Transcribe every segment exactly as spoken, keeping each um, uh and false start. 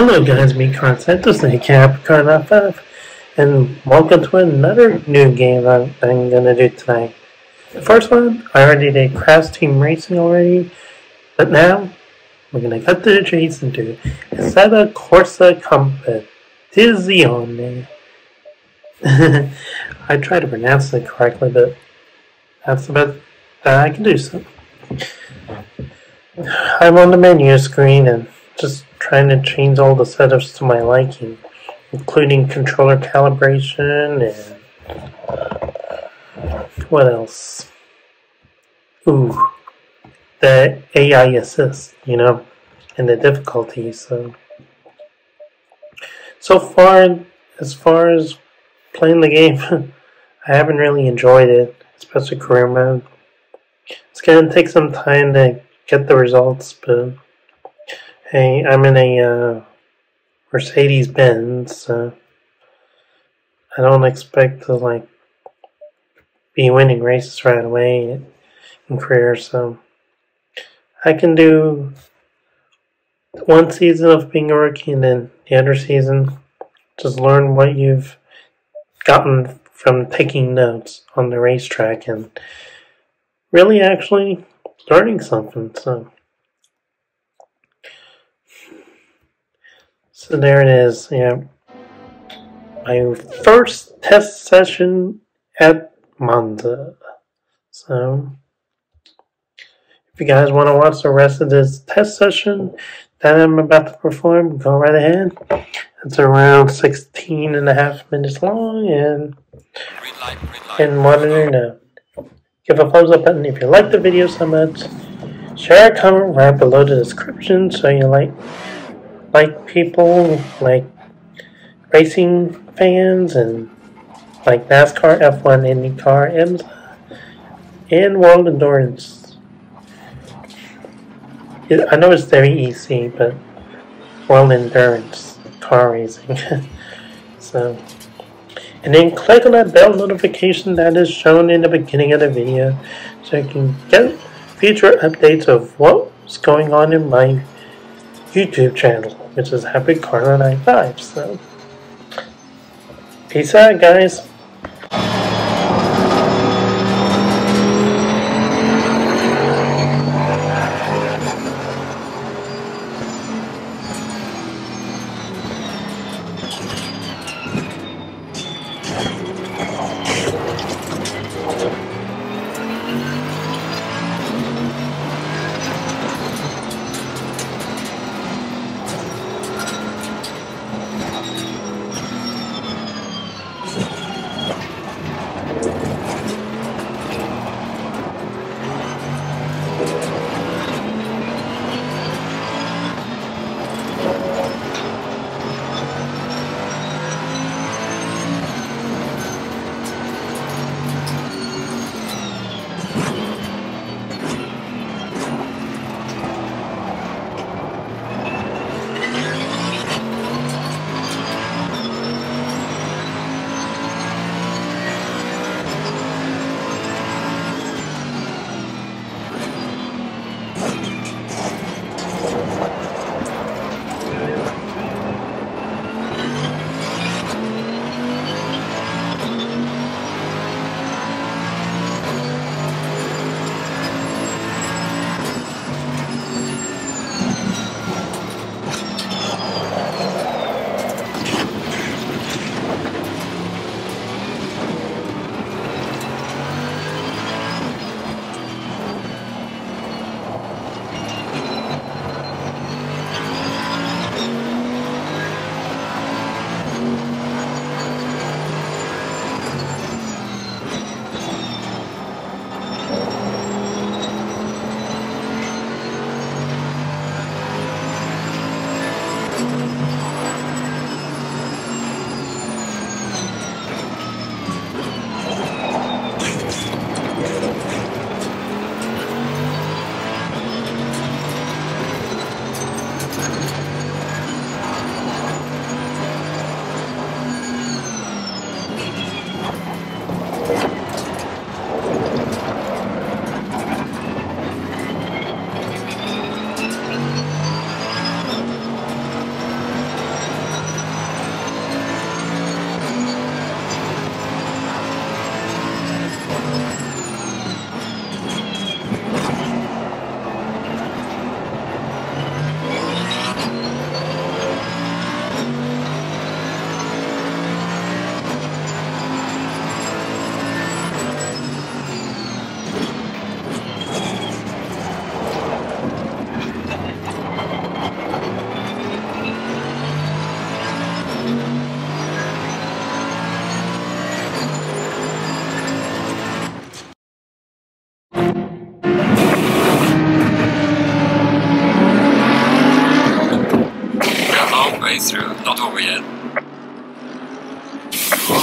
Hello guys, me Carlo Santos, and HappyKarl zero nine five, and welcome to another new game that I'm gonna do tonight. The first one, I already did Crash Team Racing already, but now we're gonna cut to the chase and do Assetto Corsa Competizione. I try to pronounce it correctly, but that's the best that I can do. So I'm on the menu screen and just trying to change all the setups to my liking, including controller calibration and what else? Ooh, the A I assist, you know, and the difficulty. So, so far, as far as playing the game, I haven't really enjoyed it, especially career mode. It's gonna take some time to get the results, but hey, I'm in a uh, Mercedes-Benz, so I don't expect to like be winning races right away in career, so I can do one season of being a rookie and then the other season just learn what you've gotten from taking notes on the racetrack and really actually learning something, so. So there it is, yeah. My first test session at Monza. So, if you guys want to watch the rest of this test session that I'm about to perform, go right ahead. It's around sixteen and a half minutes long, and and wanted to know. Give a thumbs up button if you like the video so much. Share a comment right below the description so you like. Like people, like racing fans, and like NASCAR, F one, IndyCar, IMSA, and World Endurance. I know it's very easy, but World Endurance car racing. So, and then click on that bell notification that is shown in the beginning of the video, so you can get future updates of what's going on in my YouTube channel, which is HappyKarl zero nine five. So, peace out, guys.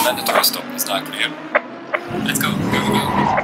let the truck stop and start clear. Let's go, go, go.